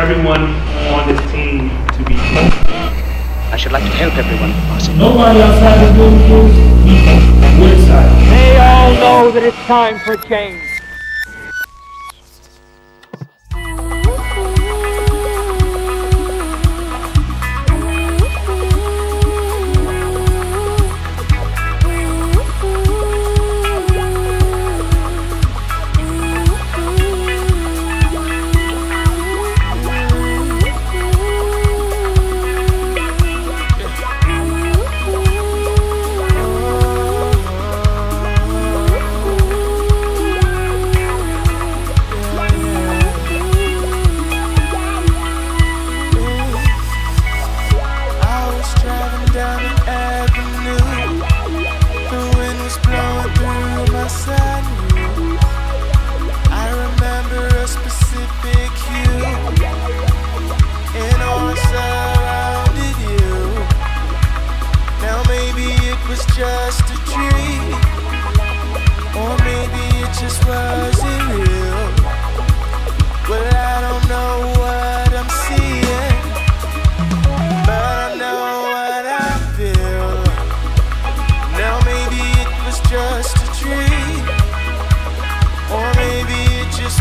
everyone on this team to be I should like to help everyone possible. Nobody outside the building is Woodside. They all know that it's time for change.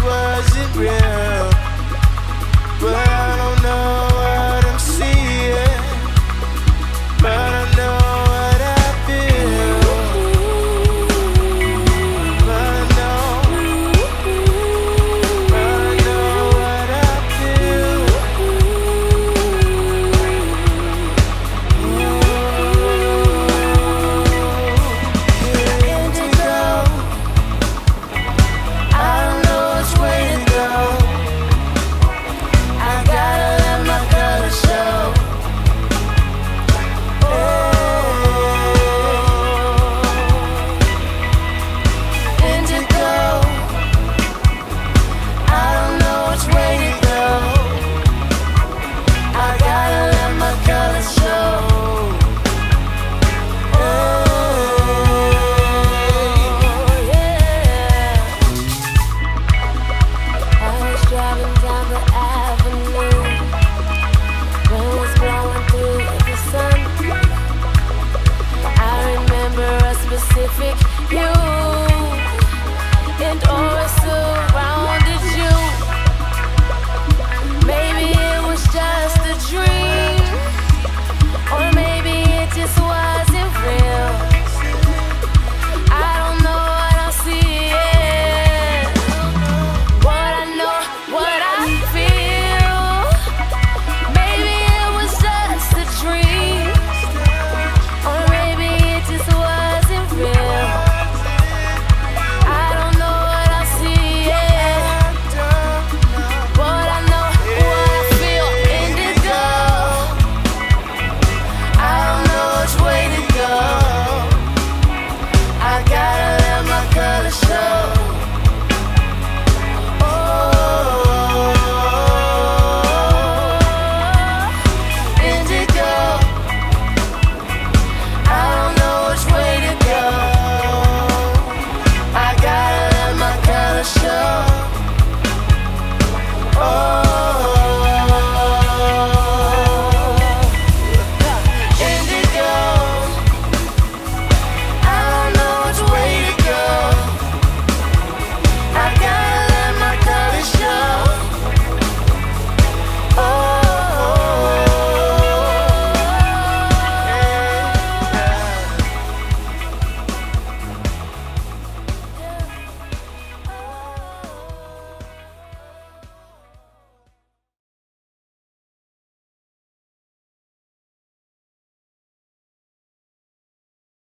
Wasn't real.